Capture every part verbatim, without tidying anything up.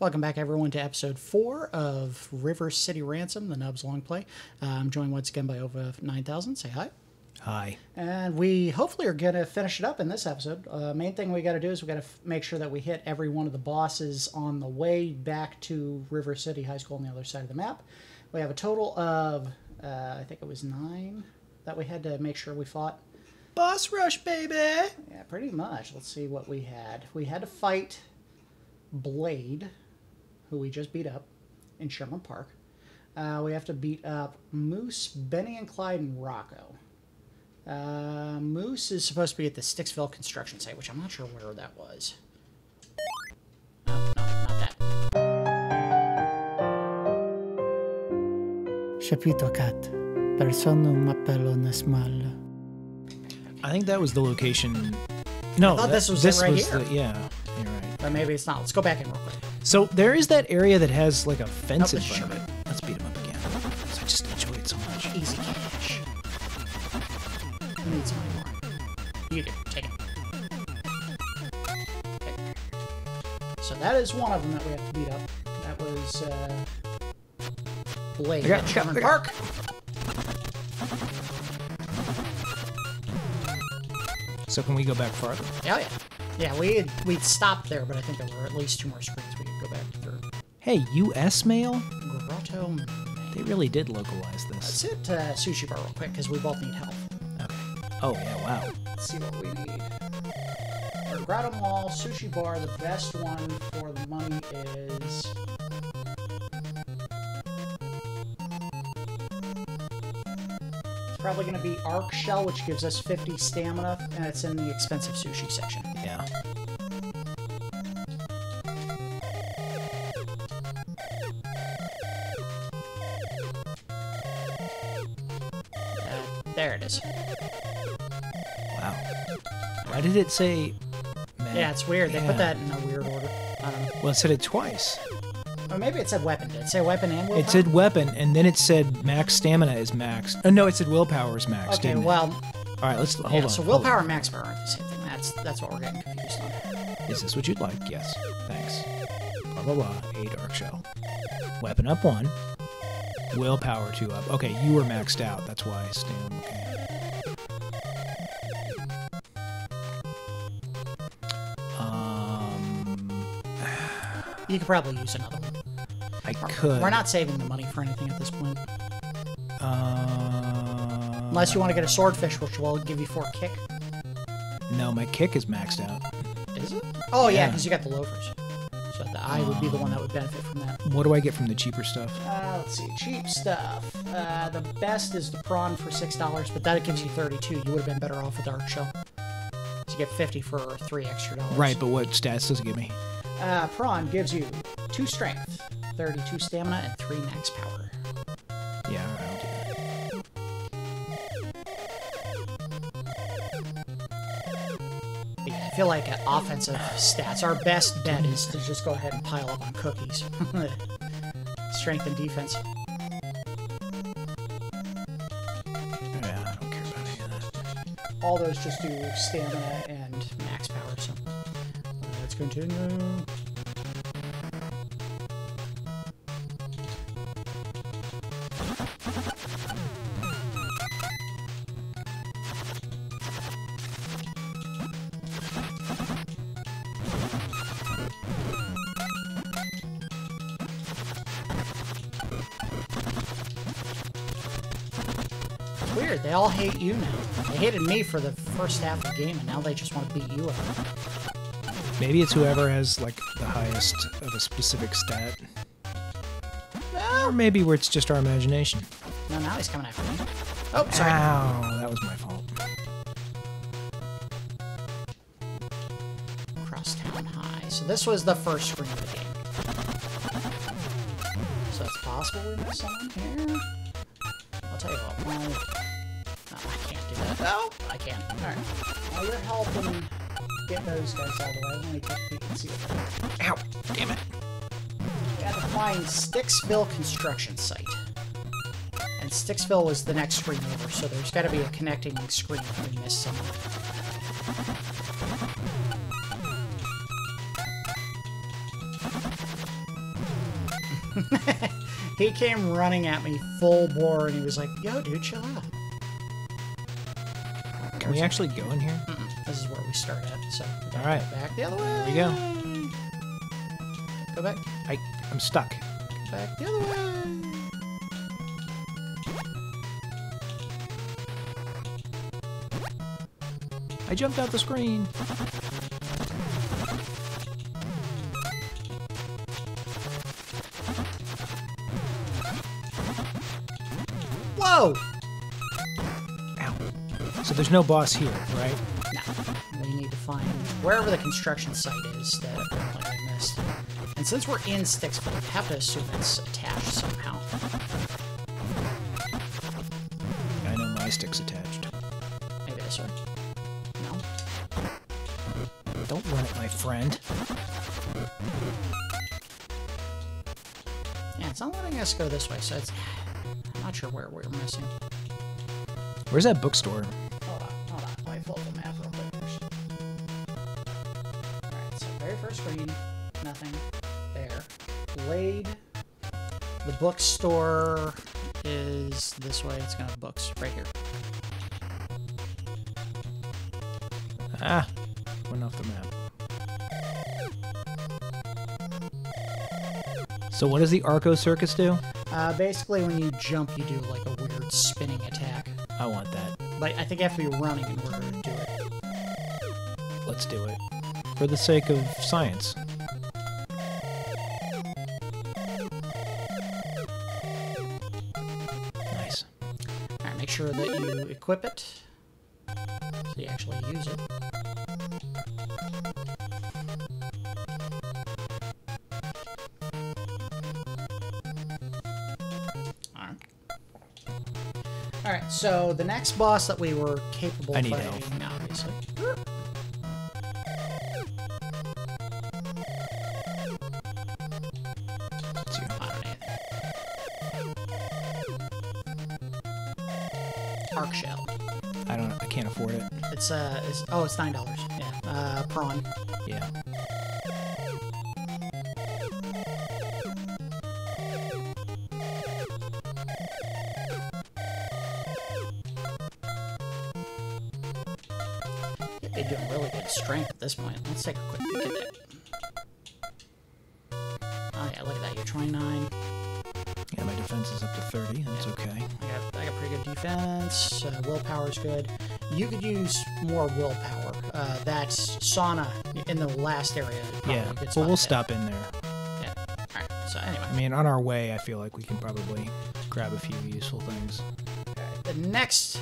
Welcome back, everyone, to episode four of River City Ransom, the Nub's long play. Uh, I'm joined once again by over nine thousand. Say hi. Hi. And we hopefully are going to finish it up in this episode. Uh, main thing we got to do is we got to make sure that we hit every one of the bosses on the way back to River City High School on the other side of the map. We have a total of, uh, I think it was nine that we had to make sure we fought. Boss rush, baby! Yeah, pretty much. Let's see what we had. We had to fight Blade, who we just beat up in Sherman Park. Uh, we have to beat up Moose, Benny and Clyde, and Rocco. Uh, Moose is supposed to be at the Sticksville construction site, which I'm not sure where that was. No, no, not that. I think that was the location. No, I thought that, this was this it right was here. The, yeah, you're right. But maybe it's not. Let's go back in real quick. So there is that area that has like a fence in front of it. Let's beat him up again. I just enjoy it so much. Easy catch. I need some more. You do. Take it. Okay. So that is one of them that we have to beat up. That was uh, Blade at Sherman Park. So can we go back farther? Oh yeah. Yeah, we we'd stopped there, but I think there were at least two more screens we could go back through. Hey, U S mail? Grotto Mall. They really did localize this. Let's hit uh, Sushi Bar real quick, because we both need help. Okay. Oh, yeah, wow. Let's see what we need. For Grotto Mall, Sushi Bar, the best one for the money is... probably going to be Arc Shell, which gives us fifty stamina, and it's in the expensive sushi section. Yeah. Uh, there it is. Wow. Why did it say... Man, yeah, it's weird. They yeah. put that in a weird order. I don't know. Well, it said it twice. Or maybe it said weapon. Did it say weapon and willpower? It said weapon, and then it said max stamina is max. Oh, no, it said willpower is max. Okay, well... It? All right, let's... Hold yeah, on. So willpower and max power aren't the same thing. That's, that's what we're getting confused on. Is this what you'd like? Yes. Thanks. Blah, blah, blah. eight arc shell. Weapon up one. Willpower two up. Okay, you were maxed out. That's why I stand. Okay. Um... You could probably use another one. I could. We're not saving the money for anything at this point. Uh, Unless you want to get a swordfish, which will give you four kick. No, my kick is maxed out. Is it? Oh, yeah, because yeah, you got the loafers. So the eye um, would be the one that would benefit from that. What do I get from the cheaper stuff? Uh, let's see. Cheap stuff. Uh, the best is the prawn for six dollars, but that gives you thirty-two. You would have been better off with the arc shell. So you get fifty for three extra dollars. Right, but what stats does it give me? Uh, prawn gives you two strength, thirty-two stamina, and three max power. Yeah, all right, I'll do that. Yeah, I feel like at offensive stats, our best bet is to just go ahead and pile up on cookies. Strength and defense. Yeah, I don't care about any of that. All those just do stamina and max power, so let's continue. They all hate you now. They hated me for the first half of the game, and now they just want to beat you up. Maybe it's whoever has, like, the highest of a specific stat. Well, or maybe where it's just our imagination. No, now he's coming after me. Oh, sorry. Ow, that was my fault. Crosstown High. So this was the first screen of the game. So it's possible we missed someone here? I'll tell you what. No, I can't. Alright. Well, you're helping get those guys out of the way. Let me take a peek and see what they are. Ow! Damn it! We had to find Sticksville construction site. And Sticksville was the next screen over, so there's gotta be a connecting screen if we miss someone. He came running at me full bore, and he was like, yo, dude, chill out. Can we actually go in here? Mm-mm. This is where we start at, so all right, go back the other way. There we go. Go back. I, I'm stuck. Go back the other way. I jumped out the screen. Whoa! Ow. So there's no boss here, right? No. We need to find wherever the construction site is that apparently I missed. And since we're in Sticksville, we have to assume it's attached somehow. I know my stick's attached. Maybe this one. Don't run it, my friend. Yeah, it's not letting us go this way, so it's... I'm not sure where we're missing. Where's that bookstore? Hold on, hold on. Let me pull the map real quick. Alright, so very first screen. Nothing. There. Blade. The bookstore is this way. It's got books right here. Ah. Off the map. So what does the Acro Circus do? Uh, basically, when you jump, you do like a weird spinning attack. I want that. Like, I think after you're running in order to do it. Let's do it. For the sake of science. Nice. Alright, make sure that you equip it so you actually use it. Alright, so the next boss that we were capable of fighting, obviously. Arc shell. I don't. I can't afford it. It's uh. It's, oh, it's nine dollars. Yeah. Uh, prawn. Yeah. They're doing really good strength at this point. Let's take a quick peek at that. Oh yeah, look at that. You're twenty-nine. Yeah, my defense is up to thirty. That's yeah. Okay. I got, I got pretty good defense. Uh, willpower's good. You could use more willpower. Uh, that's sauna in the last area. Yeah, well, we'll stop in there. Yeah. All right. So anyway. I mean, on our way, I feel like we can probably grab a few useful things. All right. The next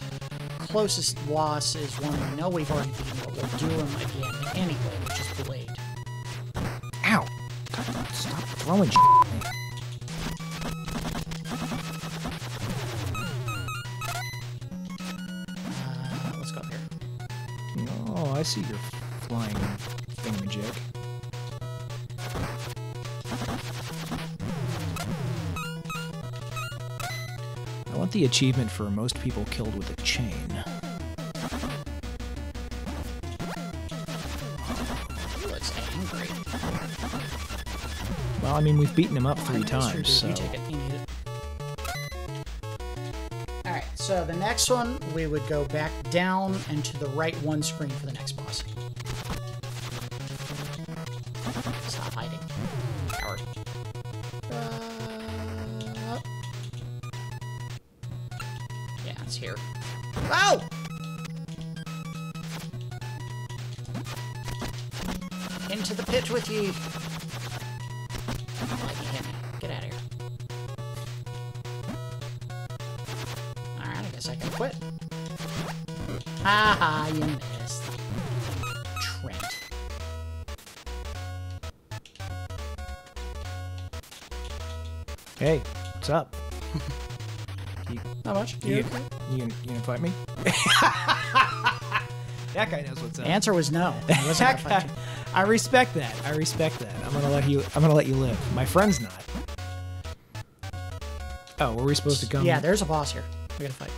closest loss is one we know we've already beaten, but we'll do them again anyway, which is Blade. Ow! God, stop throwing shit at me. Uh, let's go up here. Oh, I see your flying thingamajig. I want the achievement for most people killed with a chain. He looks angry. Well, I mean, we've beaten him up three oh, times, so... You take it. You need it. Alright, so the next one, we would go back down and to the right one screen for the next boss. Stop hiding. Coward. Here. Oh! Into the pit with ye! I don't like you, hit me. Get out of here. Alright, I guess I can quit. Haha, you missed. Trent. Hey, what's up? you, Not much. You, you okay? You gonna, you gonna fight me? That guy knows what's up. The answer was no. I wasn't gonna fight you. I respect that. I respect that. I'm gonna let you. I'm gonna let you live. My friend's not. Oh, were we supposed to come? Yeah, there's a boss here. We gotta fight.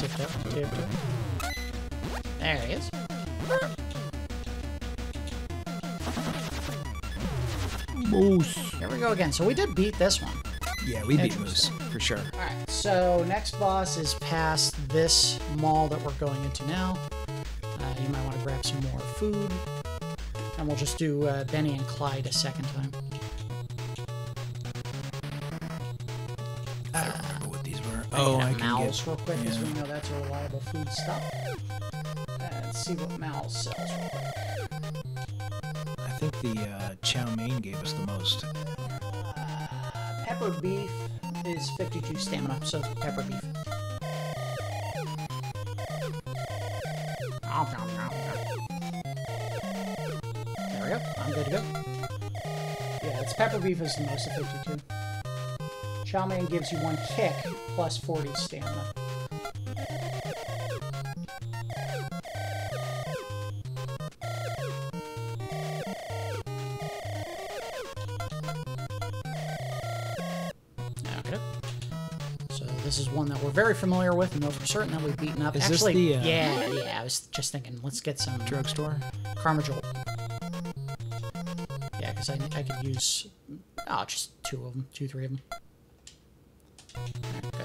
Tip-toe, tip-toe. There he is. Moose. Here we go again. So we did beat this one. Yeah, we beat Moose, for sure. Alright, so next boss is past this mall that we're going into now. Uh, you might want to grab some more food. And we'll just do uh, Benny and Clyde a second time. I don't remember what these were. Oh, I, I can get... real quick, because yeah. we know that's a reliable food stop. Let's see what Mal's sells real quick. I think the uh, chow mein gave us the most. Uh, pepper beef is fifty-two stamina, so it's pepper beef. There we go. I'm good to go. Yeah, it's pepper beef is the most of fifty-two. Chow mein gives you one kick, plus forty stamina. Okay. So this is one that we're very familiar with, and those are certain that we've beaten up. Is Actually, this the, uh, yeah, yeah, I was just thinking, let's get some... Drugstore? Carmajol. Yeah, because I, I could use... Oh, just two of them, two, three of them. Okay.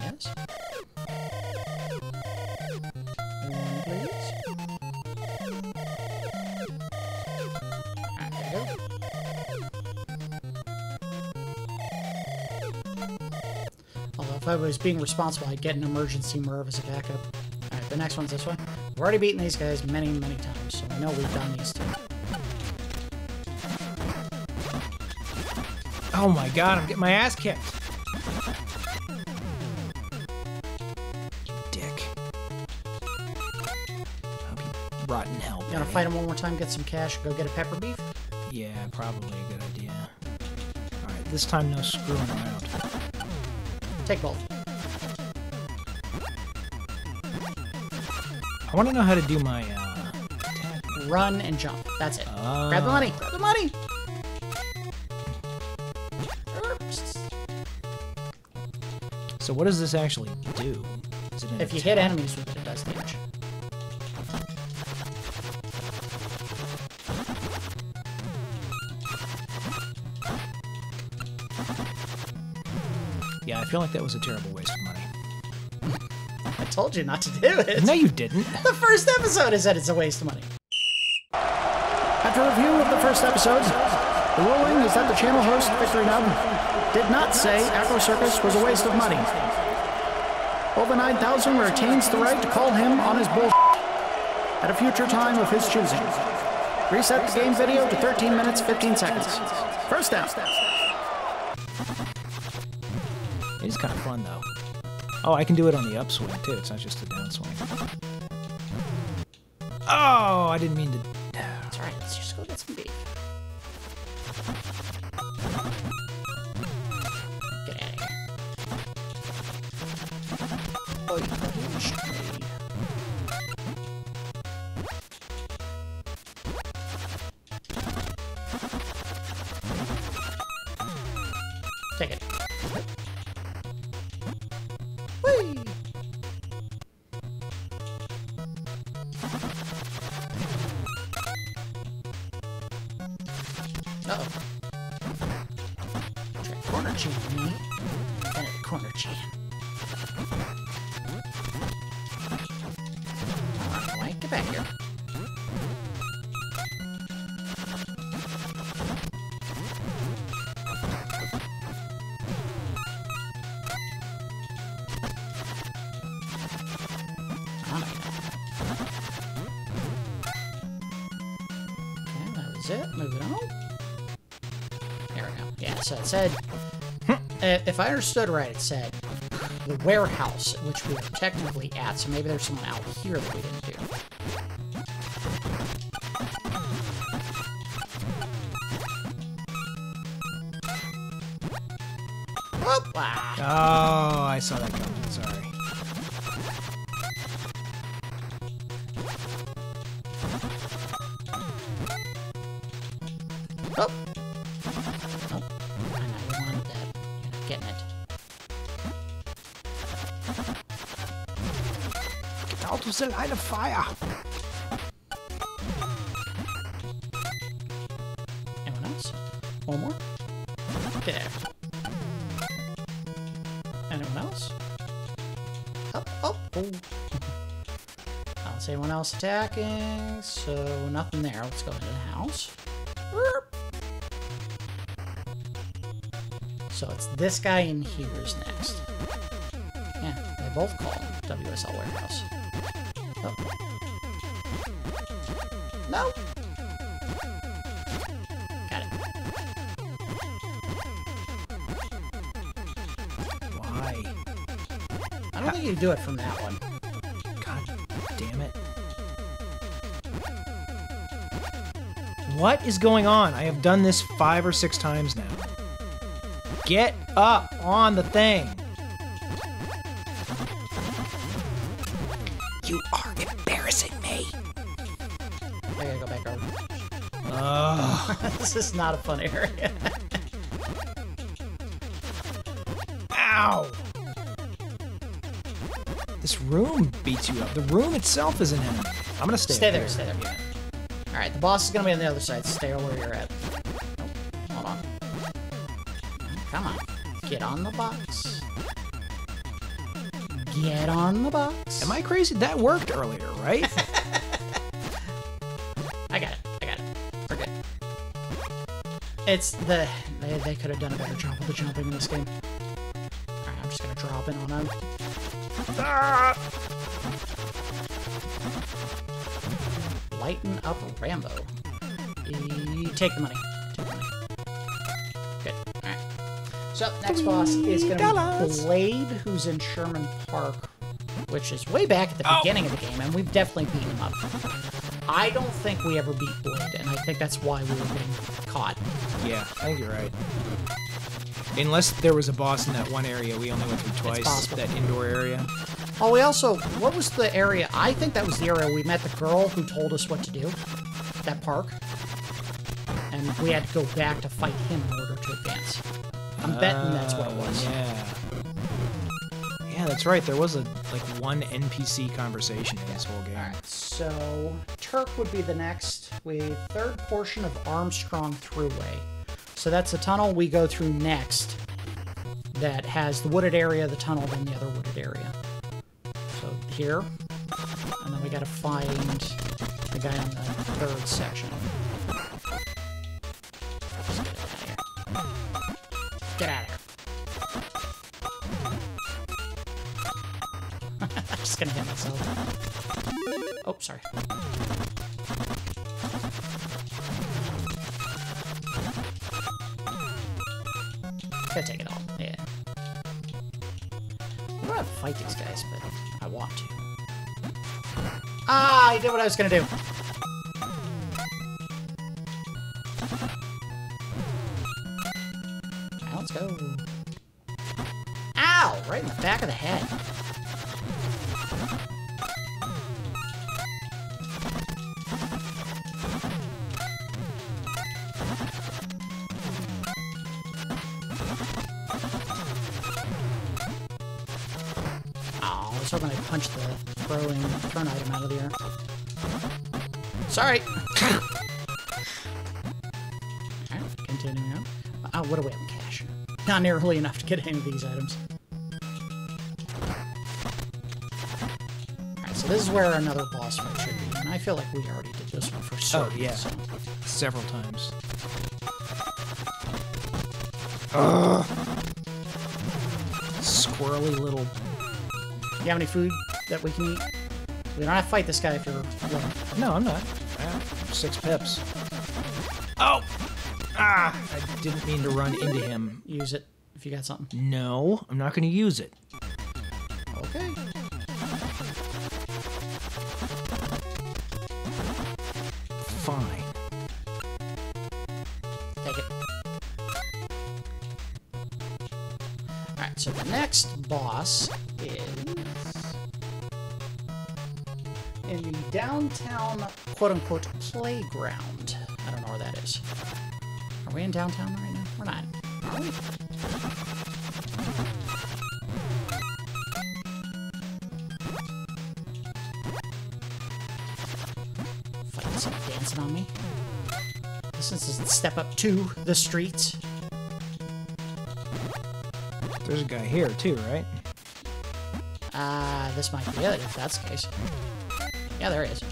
Yes. One, please. Alright, there you go. Although if I was being responsible, I'd get an emergency Merv as a backup. Alright, the next one's this one. We've already beaten these guys many, many times, so I know we've done these two. Oh my god, I'm getting my ass kicked! You dick. I'll be rotten hell. You wanna fight him one more time, get some cash, go get a pepper beef? Yeah, probably a good idea. Alright, this time no screwing around. Take both. I want to know how to do my, uh... run and jump. That's it. Uh... Grab the money! Grab the money! So what does this actually do? Is it if you hit enemies with it, it does damage. Yeah, I feel like that was a terrible waste of money. I told you not to do it. No, you didn't. The first episode is that it's a waste of money. After a review of the first episode, the ruling is that the channel host, Victory Nub, did not say Acro Circus was a waste of money. Over nine thousand retains the right to call him on his bullshit at a future time of his choosing. Reset the game video to thirteen minutes, fifteen seconds. First down. It is kind of fun, though. Oh, I can do it on the upswing, too. It's not just the downswing. Oh, I didn't mean to... That's right. Let's just go get some beef. Get out of here. Take it. Uh-oh. Try corner chain me. And a corner chain. All right, get back here. Okay, that was it. Move it on. Yeah, so it said, if I understood right, it said the warehouse, which we were technically at, so maybe there's someone out here that we didn't do. Whoop! Ah. Oh, I saw that coming, sorry. Oh! getting it. Get out of the line of fire! Anyone else? One more? There. Anyone else? Oh, oh, oh. I don't see anyone else attacking, so nothing there. Let's go into the house. So it's this guy in here is next. Yeah, they both call W S L Warehouse. Oh. No! Got it. Why? I don't think you do it from that one. God damn it. What is going on? I have done this five or six times now. Get up on the thing! You are embarrassing me! I gotta go back over. Oh, this is not a fun area. Ow! This room beats you up. The room itself isn't in it. I'm gonna stay, stay there. Stay there, stay there. Alright, the boss is gonna be on the other side. Stay where you're at. Come on, get on the box. Get on the box. Am I crazy? That worked earlier, right? I got it, I got it. We're good. It's the... They, they could have done a better job with the jumping in this game. Alright, I'm just gonna drop in on them. Ah! Lighten up Rambo. E take the money. So, next boss is going to be Blade, who's in Sherman Park, which is way back at the oh. beginning of the game, and we've definitely beaten him up. I don't think we ever beat Blade, and I think that's why we were getting caught. Yeah, I think you're right. Unless there was a boss in that one area we only went through twice, that indoor area. Oh, we also, what was the area? I think that was the area we met the girl who told us what to do, that park, and we had to go back to fight him in order to advance. I'm betting that's what it was. Uh, yeah. Yeah, that's right. There was a like one N P C conversation in this whole game. Alright, so Turk would be the next with third portion of Armstrong Thruway. So that's a tunnel we go through next that has the wooded area, the tunnel, then the other wooded area. So here. And then we gotta find the guy on the third section. Get out of here. I'm just gonna hit myself. Oh, sorry. Gotta take it all. Yeah. I don't want to fight these guys, but I want to. Ah, I did what I was gonna do. Go. Ow! Right in the back of the head. Oh, I was hoping I'd punch the throwing turn item out of the air. Sorry! Alright, continuing on. Oh, what do we have in cash? Not nearly enough to get any of these items. Alright, so this is where another boss fight should be, and I feel like we already did this one for certain. Oh, yeah. So. Several times. Ugh. Squirrely little... You have any food that we can eat? We don't have to fight this guy if you're... Willing. No, I'm not. I have six pips. Oh! Ah! I didn't mean to run into him. Use it if you got something. No, I'm not going to use it. Okay. Fine. Take it. Alright, so the next boss is... in the downtown, quote-unquote, playground. I don't know where that is. Are we in downtown right now? We're not. Are we? dancing on me. This is a step up to the street. There's a guy here too, right? Ah, uh, this might be it if that's the case. Yeah, there is.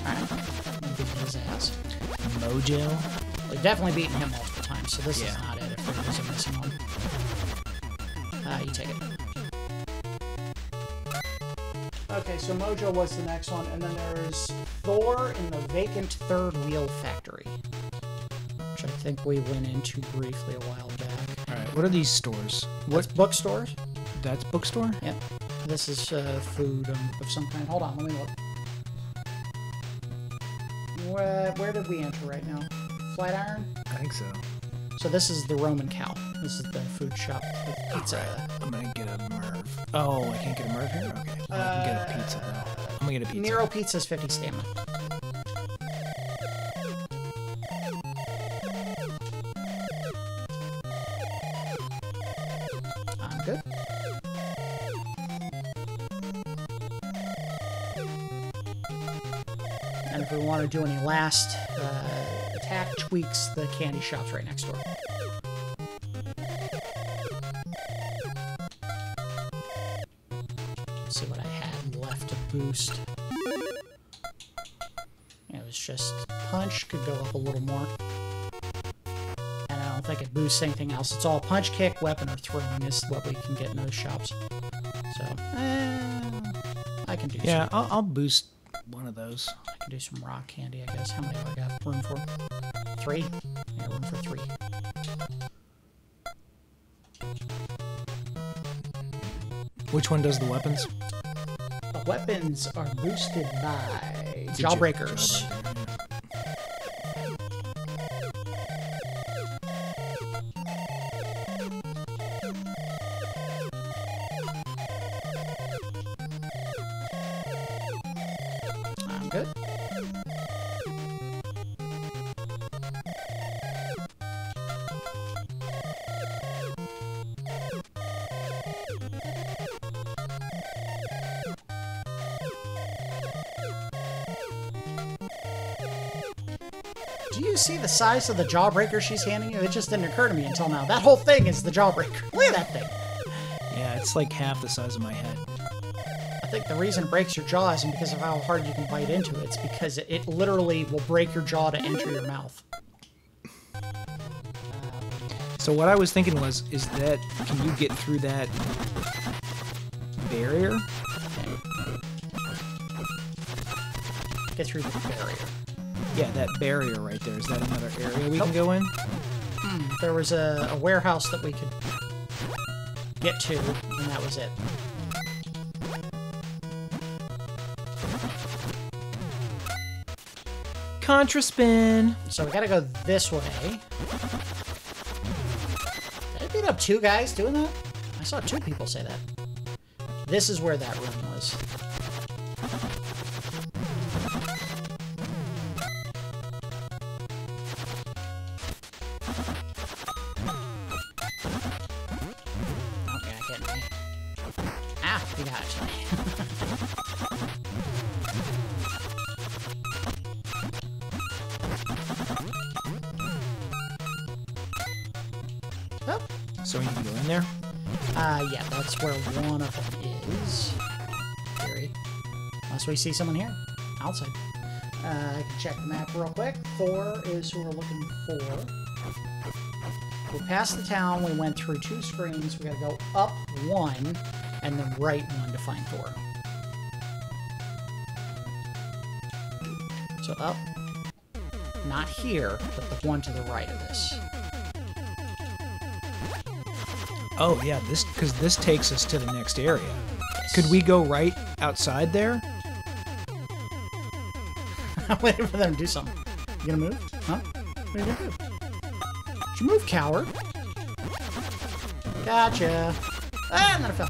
Alright. I'm gonna beat his ass. Mojo. We've definitely beaten him multiple times, so this yeah. is not it if there is a missing one. Ah, uh, you take it. Okay, so Mojo was the next one, and then there's Thor in the vacant third wheel factory, which I think we went into briefly a while back. All right, what are these stores? That's what bookstores? That's bookstore. Yep. This is uh, food um, of some kind. Hold on, let me look. Where, where did we enter right now? Flatiron? I think so. So this is the Roman Cow. This is the food shop. The pizza. Right. I'm gonna get a Merv. Oh, I can't get a Merv here? Okay. I uh, can get a pizza though. I'm gonna get a pizza. Nero Pizza's fifty stamina. I'm good. And if we want to do any last uh, attack tweaks, the candy shop's right next door. See what I had left to boost. It was just punch, could go up a little more. And I don't think it boosts anything else. It's all punch, kick, weapon, or throwing is what we can get in those shops. So, uh, I can do yeah, I'll, I'll boost one of those. I can do some rock candy, I guess. How many do I got room for? Three? Yeah, room for three. Which one does the weapons? The weapons are boosted by Jawbreakers. I'm good. Do you see the size of the Jawbreaker she's handing you? It just didn't occur to me until now. That whole thing is the Jawbreaker. Look at that thing. Yeah, it's like half the size of my head. I think the reason it breaks your jaw isn't because of how hard you can bite into it. It's because it literally will break your jaw to enter your mouth. So what I was thinking was, is that, can you get through that barrier? Get through the barrier. Yeah, that barrier right there. Is that another area we nope. can go in? Mm, there was a, a warehouse that we could get to, and that was it. Contra spin! So we gotta go this way. Did I beat up two guys doing that? I saw two people say that. This is where that room was. So we can go in there? Uh, yeah, that's where one of them is. Theory. Unless we see someone here. Outside. Uh, I can check the map real quick. Four is who we're looking for. We passed the town, we went through two screens, we gotta go up one, and the right one to find four. So up. Not here, but the one to the right of this. Oh, yeah, this because this takes us to the next area. Could we go right outside there? I'm waiting for them to do something. You gonna move? Huh? What are you gonna do? Did you move, coward? Gotcha. Ah, and then I fell.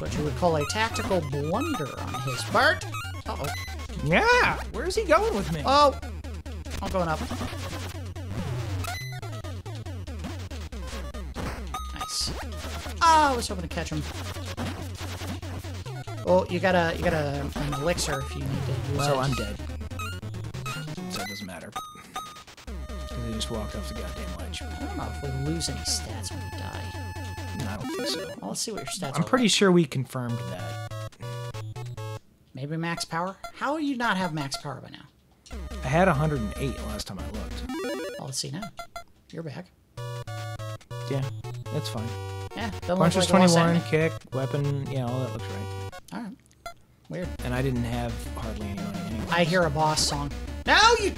What you would call a tactical blunder on his part. Uh-oh. Yeah! Where's he going with me? Oh! I'm going up. Ah, I was hoping to catch him. Oh, you got a you got a, an elixir if you need to use well, it. Well, I'm dead. So it doesn't matter. They just walked off the goddamn ledge. I don't know if we lose any stats when we die. No, I don't think so. Well, let's see what your stats are. I'm pretty like. sure we confirmed that. Maybe max power? How do you not have max power by now? I had one hundred eight last time I looked. Well, let's see now. You're back. Yeah, that's fine. Yeah, punch was twenty-one, kick, weapon, yeah, all that looks right. Alright. Weird. And I didn't have hardly anyone anyway. I hear a boss song. No, you...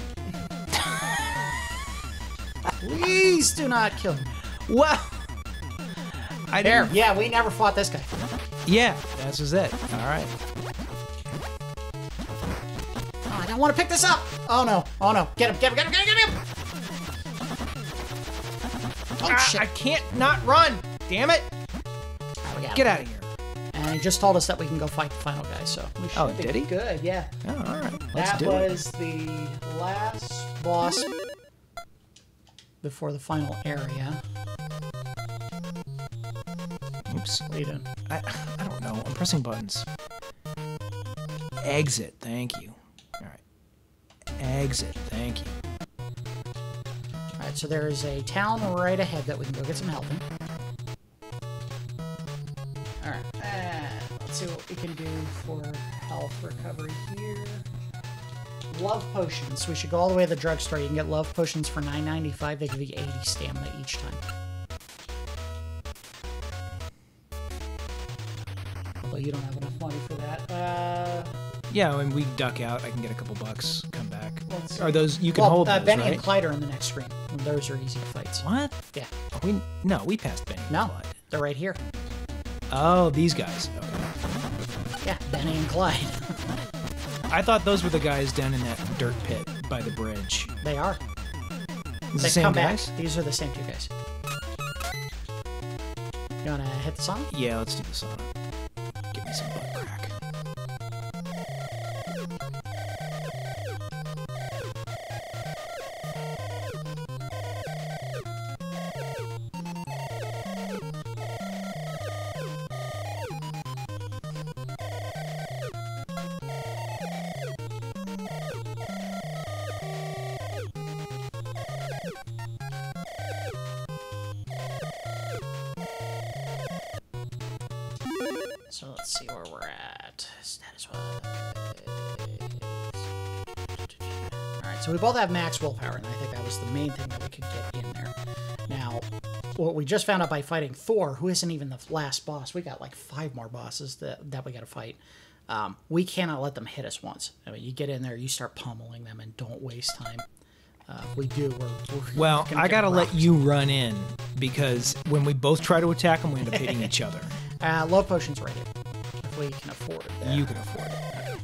Please do not kill me. Well... I didn't... Yeah, we never fought this guy. Yeah, this is it. Alright. Oh, I don't want to pick this up! Oh no, oh no. Get him, get him, get him, get him, get him! Oh, ah, shit. I can't not run! Damn it! Oh, Get him. out of here. And he just told us that we can go fight the final guy, so... We oh, did he? Good, yeah. Oh, alright. That do was it. the last boss before the final area. Oops. What are you doing? I, I don't know. I'm pressing buttons. Exit. Thank you. Alright. Exit. Thank you. Alright, so there is a town right ahead that we can go get some help in. Alright, uh, let's see what we can do for health recovery here. Love potions. We should go all the way to the drugstore. You can get love potions for nine ninety-five. They give you eighty stamina each time. Although you don't have enough money for that. Uh... Yeah, when we duck out, I can get a couple bucks, come back. Let's are those, you can well, hold uh, those, Benny right? and Clyde are in the next screen. Those are easy fights. What? Yeah. Are we, no, we passed Benny no, and Clyde. No, they're right here. Oh, these guys. Okay. Yeah, Benny and Clyde. I thought those were the guys down in that dirt pit by the bridge. They are. Is they the same come guys? Back. These are the same two guys. You want to hit the sauna? Yeah, let's do the sauna. Give me some butt crack. So let's see where we're at. Status wise. Alright, so we both have max willpower, and I think that was the main thing that we could get in there. Now, what we just found out by fighting Thor, who isn't even the last boss, we got like five more bosses that, that we gotta fight. Um, we cannot let them hit us once. I mean, you get in there, you start pummeling them, and don't waste time. Uh, if we do, we're, we're Well, I gotta let you run in, because when we both try to attack them, we end up hitting each other. Uh, love potions right here. If we can afford it. Yeah. You can afford it.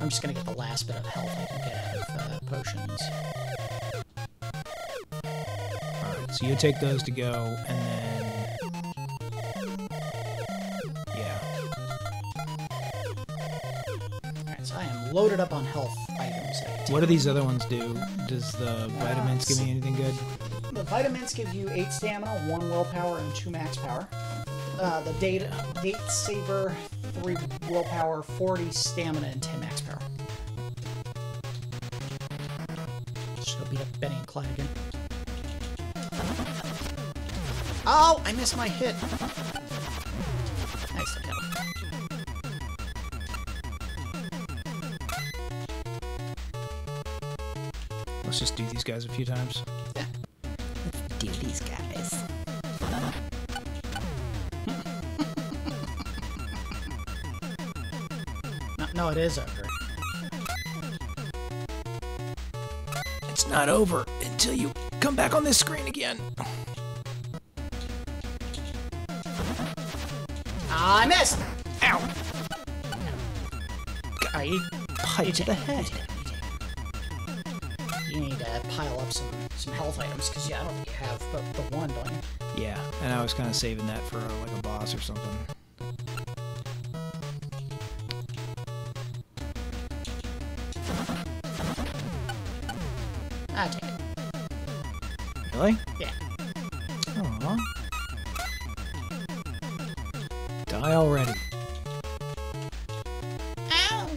I'm just gonna get the last bit of health I can get out of uh, potions. Alright, so you take those to go, and then... Yeah. Alright, so I am loaded up on health items. What do these other ones do? Does the vitamins uh, give me anything good? The vitamins give you eight stamina, one willpower, and two max power. Uh, the date, date Saver, three willpower, forty stamina, and ten max power. Just go beat up Benny and Clyde again. Oh, I missed my hit. Nice kill. Let's just do these guys a few times. Yeah. Let's do these guys. No, it is over. It's not over until you come back on this screen again. I missed! Ow! Guy, piped the head. You need to pile up some, some health items, because yeah, I don't think you have the, the one, don't you? Yeah, and I was kind of saving that for uh, like a boss or something. I'll take it. Really? Yeah. Aww. die already. Ow!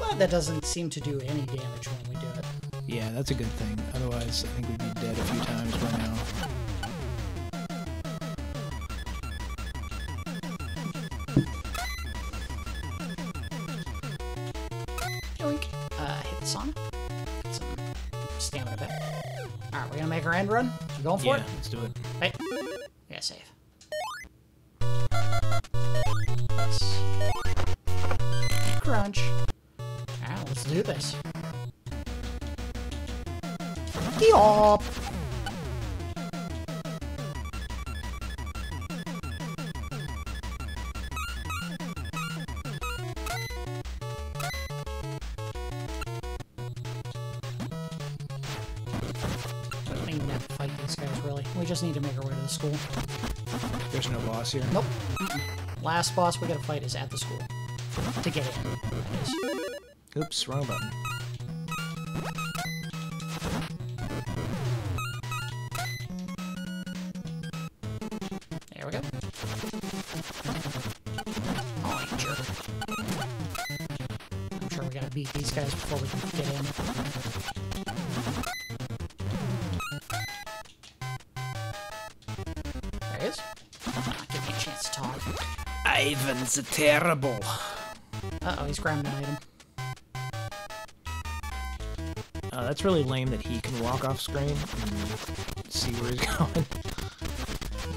Well, that doesn't seem to do any damage when we do it. Yeah, that's a good thing. Otherwise, I think we'd be dead a few times by now. End run? You going for yeah, it? Yeah, let's do it. Hey. Yeah, save. Yes. Crunch. Now, let's do this. Yeop! Need to make our way to the school. There's no boss here. Nope. Mm-mm. Last boss we gotta fight is at the school to get in. Oops, wrong button. There we go. Oh, you jerk! I'm sure we gotta beat these guys before we can get in. Ivan's terrible. Uh-oh, he's grabbing an item. Uh, that's really lame that he can walk off screen and see where he's going.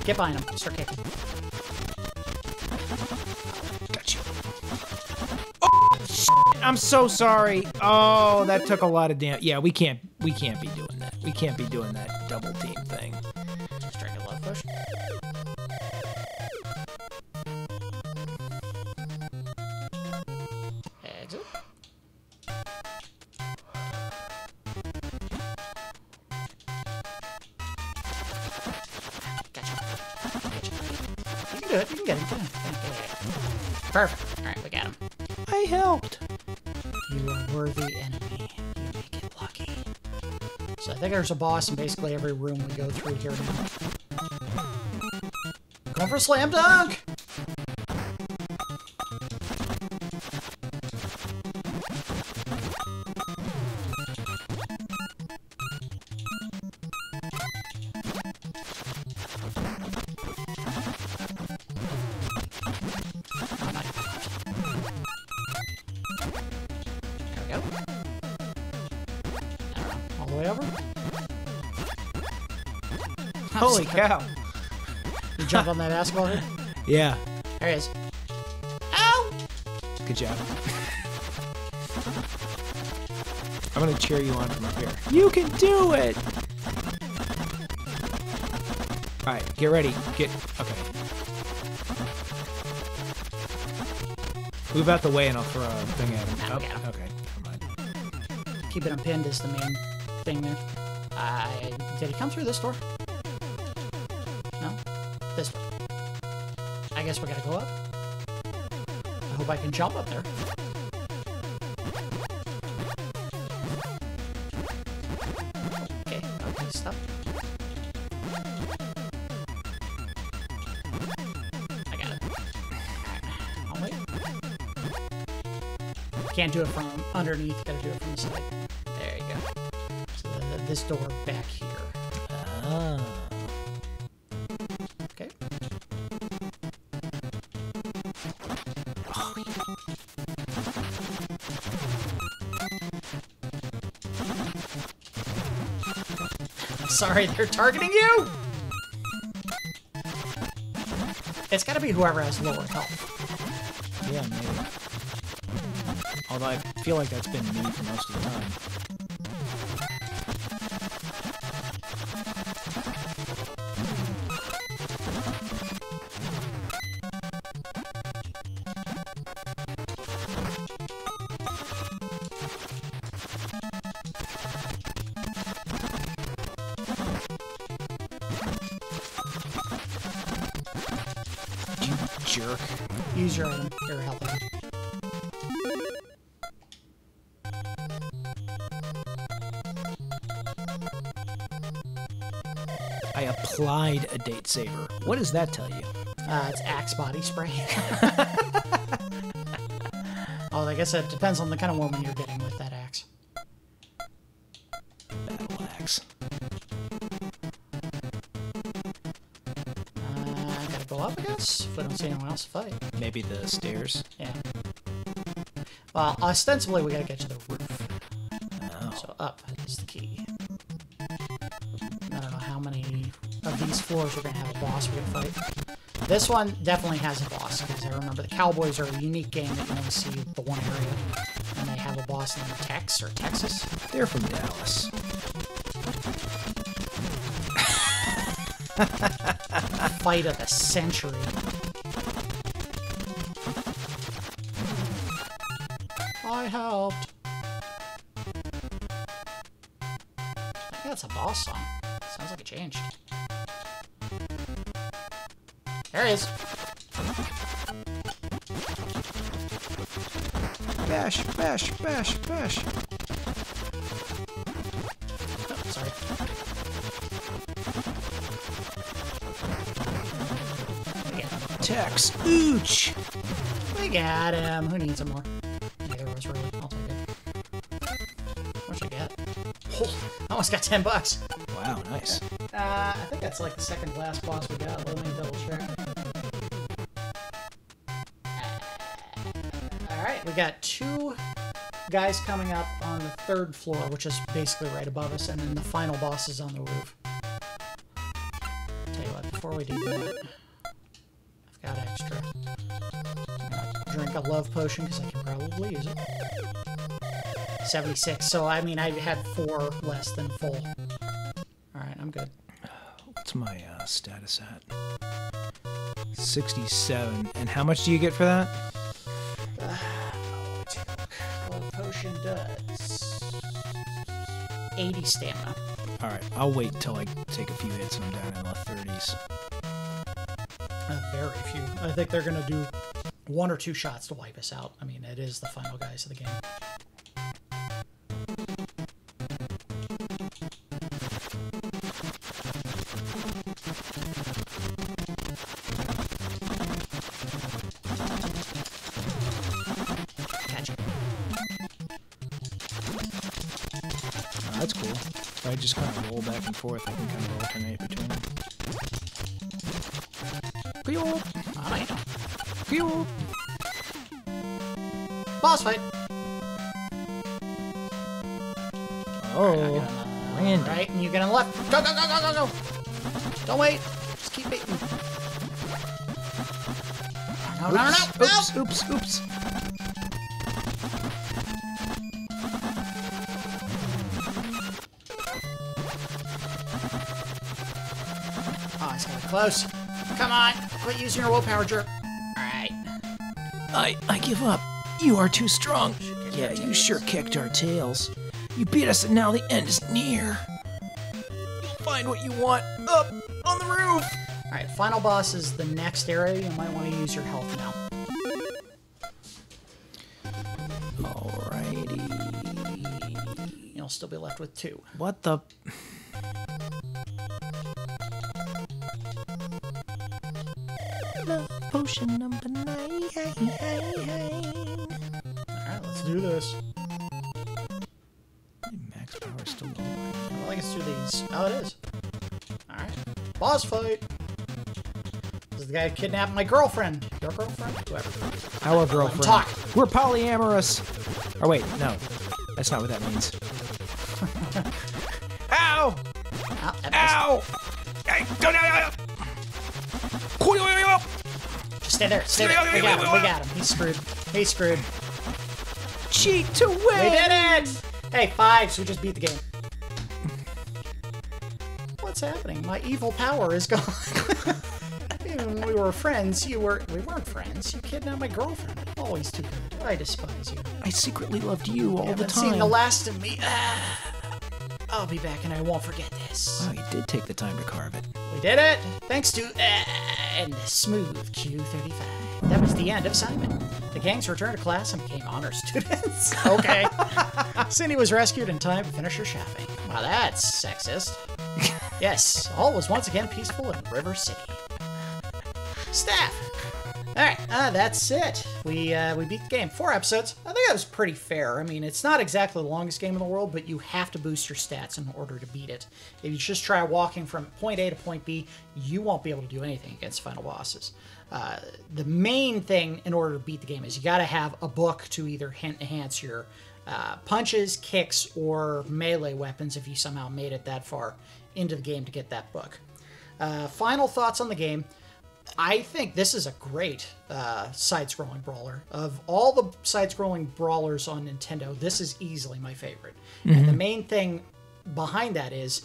Get behind him. Start kicking. Got you. Oh, shit. I'm so sorry. Oh, that took a lot of damage. Yeah, we can't, we can't be doing that. We can't be doing that double team thing. Just trying to love push. Perfect. Alright, we got him. I helped! You are worthy enemy. You make it lucky. So I think there's a boss in basically every room we go through here now. Going for a slam dunk! Holy cow! You jump on that basketball here? Yeah. There it is. Ow! Good job. I'm gonna cheer you on from up here. You can do it! Alright, get ready. Get. Okay. Move out the way and I'll throw a thing at him. Nope. Him. Okay, never mind. Keeping him pinned is the main thing there. Uh, did he come through this door? This way. I guess we gotta go up. I hope I can jump up there. Okay, okay, stop. I got it. I'll wait. Can't do it from underneath, gotta do it from the side. There you go. So the, the, this door back here. Ah. Sorry, they're targeting you! It's gotta be whoever has lower health. Yeah, maybe. Although I feel like that's been me for most of the time. Jerk. Use your own air help. I applied a date saver. What does that tell you? Uh, it's Axe body spray. Oh, I guess it depends on the kind of woman you're getting with that axe. Battle axe. Uh, I gotta go up, I guess, if I don't see anyone else to fight. Maybe the stairs? Yeah. Well, ostensibly we gotta get to the roof. Oh. So up is the key. I don't know how many of these floors we're gonna have a boss we're gonna fight. This one definitely has a boss, because I remember the Cowboys are a unique game that you only see the one area, and they have a boss named Tex, or Texas. They're from Dallas. Fight of the century. I helped. I think that's a boss song. Sounds like it changed. There he is. Bash, bash, bash, bash. Oh, sorry. Yeah. Tex. Ooch. We got him. Who needs him more? Neither of us really. I'll take it. What should I get? Oh, I almost got ten bucks. Wow, nice. Uh, I think that's like the second last boss we got. Let me double check. We got two guys coming up on the third floor, which is basically right above us, and then the final boss is on the roof. I'll tell you what, before we do that, I've got extra. I'm gonna drink a love potion because I can probably use it. seventy-six, so I mean I had four less than full. Alright, I'm good. What's my uh, status at? sixty-seven. And how much do you get for that? Does eighty stamina. Alright, I'll wait till I take a few hits and I'm down in the thirties. Uh, very few. I think they're going to do one or two shots to wipe us out. I mean, it is the final guys of the game. Just kind of roll back and forth. I can kind of alternate between them. Peel! Alright. Peel! Boss fight! Oh! Land. Right, and you get on the left. Go, go, go, go, go, go! Don't wait! Just keep baiting. No, no, no, no! Oops, no. oops, oops! oops. Close. Come on. Quit using your willpower, jerk. Alright. I I give up. You are too strong. Yeah, you sure kicked our tails. You beat us and now the end is near. You'll find what you want up on the roof. Alright, final boss is the next area. You might want to use your health now. Alrighty. You'll still be left with two. What the... Potion number nine. Alright, let's do this. Max power still low. I don't think it's through these. Oh, it is. Alright. Boss fight! This is the guy who kidnapped my girlfriend. Your girlfriend? Whoever. Our girlfriend. Talk! We're polyamorous! Oh, wait, no. That's not what that means. Ow! Ow! That Ow! Hey, go down! Stay there, stay there. We got him, we got him. He's screwed. He's screwed. Cheat to win! We did it! Hey, five, so we just beat the game. What's happening? My evil power is gone. Even when we were friends, you were... We weren't friends. You kidnapped my girlfriend. Always too good. I despise you. I secretly loved you all the time. I haven't seen the last of me. Ah, I'll be back and I won't forget this. Wow, you did take the time to carve it. We did it! Thanks to... Ah, and the smooth Q thirty-five. That was the end of Simon. The gangs returned to class and became honor students. Okay. Cindy was rescued in time to finish her shopping. Wow, that's sexist. Yes, all was once again peaceful in River City. staff. All right, uh, that's it. We uh, we beat the game. Four episodes. I think that was pretty fair. I mean, it's not exactly the longest game in the world, but you have to boost your stats in order to beat it. If you just try walking from point A to point B, you won't be able to do anything against final bosses. Uh, the main thing in order to beat the game is you got to have a book to either enhance your uh, punches, kicks, or melee weapons if you somehow made it that far into the game to get that book. Uh, final thoughts on the game. I think this is a great uh, side-scrolling brawler. Of all the side-scrolling brawlers on Nintendo, this is easily my favorite. Mm-hmm. And the main thing behind that is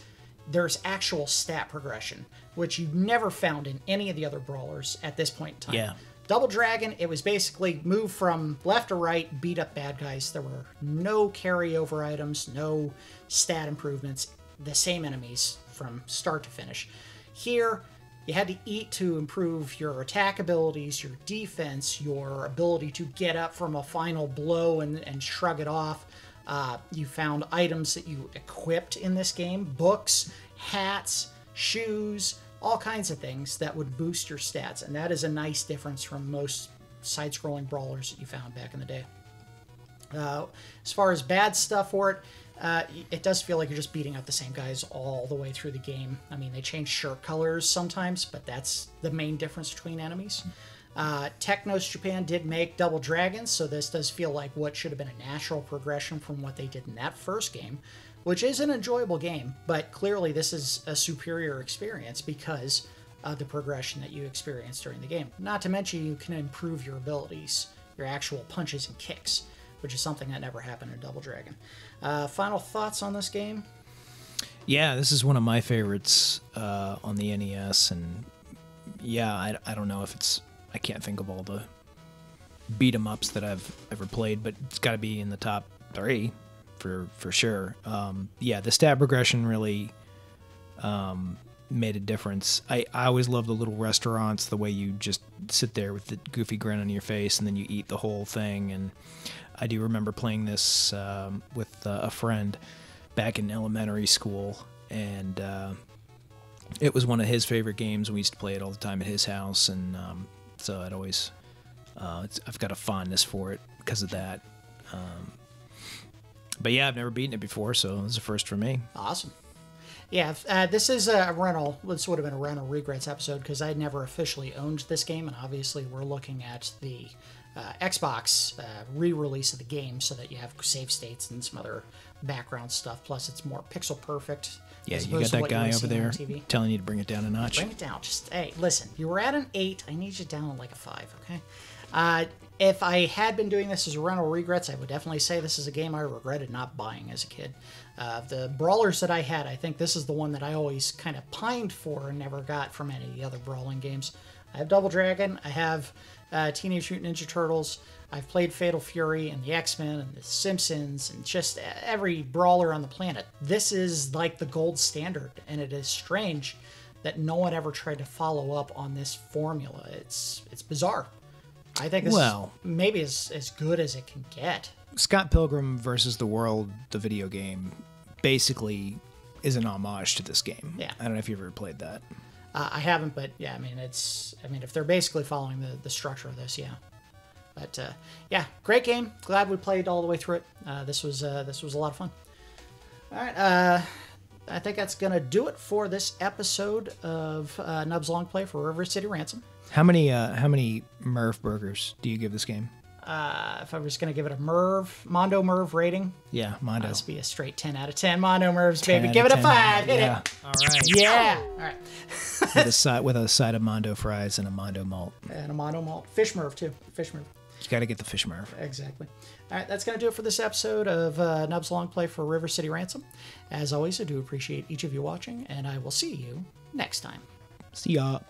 there's actual stat progression, which you never found in any of the other brawlers at this point in time. Yeah. Double Dragon, it was basically move from left to right, beat up bad guys. There were no carryover items, no stat improvements, the same enemies from start to finish. Here, you had to eat to improve your attack abilities, your defense, your ability to get up from a final blow and, and shrug it off. Uh, you found items that you equipped in this game, books, hats, shoes, all kinds of things that would boost your stats. And that is a nice difference from most side-scrolling brawlers that you found back in the day. Uh, as far as bad stuff for it, Uh, it does feel like you're just beating up the same guys all the way through the game. I mean, they change shirt colors sometimes, but that's the main difference between enemies. Uh, Technos Japan did make Double Dragon, so this does feel like what should have been a natural progression from what they did in that first game, which is an enjoyable game, but clearly this is a superior experience because of the progression that you experience during the game. Not to mention you can improve your abilities, your actual punches and kicks, which is something that never happened in Double Dragon. Uh, final thoughts on this game? Yeah, this is one of my favorites uh, on the N E S, and yeah, I, I don't know if it's... I can't think of all the beat-em-ups that I've ever played, but it's got to be in the top three for, for sure. Um, yeah, the stat progression really um, made a difference. I, I always love the little restaurants, the way you just sit there with the goofy grin on your face, and then you eat the whole thing, and... I do remember playing this um, with uh, a friend back in elementary school, and uh, it was one of his favorite games. We used to play it all the time at his house, and um, so I'd always, uh, it's, I've got a fondness for it because of that. Um, but yeah, I've never beaten it before, so it's a first for me. Awesome. Yeah, uh, this is a rental. This would have been a rental regrets episode because I never officially owned this game, and obviously we're looking at the... Uh, Xbox uh, re-release of the game so that you have save states and some other background stuff. Plus, it's more pixel perfect. Yeah, you got that guy over there telling you to bring it down a notch. Bring it down. Just hey, listen, you were at an eight. I need you down like a five. Okay. Uh, if I had been doing this as a rental regrets, I would definitely say this is a game I regretted not buying as a kid. Uh, the brawlers that I had, I think this is the one that I always kind of pined for and never got from any of the other brawling games. I have Double Dragon. I have. Uh, Teenage Mutant Ninja Turtles. I've played Fatal Fury and the X-Men and the Simpsons and just every brawler on the planet. This is like the gold standard, and it is strange that no one ever tried to follow up on this formula. It's it's bizarre. I think this well, is maybe as, as good as it can get. Scott Pilgrim versus the World, the video game, basically is an homage to this game. Yeah. I don't know if you've ever played that. Uh, I haven't, but yeah, I mean, it's, I mean, if they're basically following the, the structure of this, yeah. But uh, yeah, great game. Glad we played all the way through it. Uh, this was uh, this was a lot of fun. All right, uh, I think that's gonna do it for this episode of uh, Nub's Long Play for River City Ransom. How many uh, how many Merv burgers do you give this game? Uh, if I was gonna give it a Merv, Mondo Merv rating, yeah, Mondo. This be a straight ten out of ten. Mondo Mervs, baby, give it a five. Hit yeah. it. All right. Yeah. All right. with a side with a side of Mondo fries and a Mondo malt. And a Mondo malt, fish Merv too. Fish Merv. You gotta get the fish Merv. Exactly. All right, that's gonna do it for this episode of uh, Nub's Long Play for River City Ransom. As always, I do appreciate each of you watching, and I will see you next time. See ya.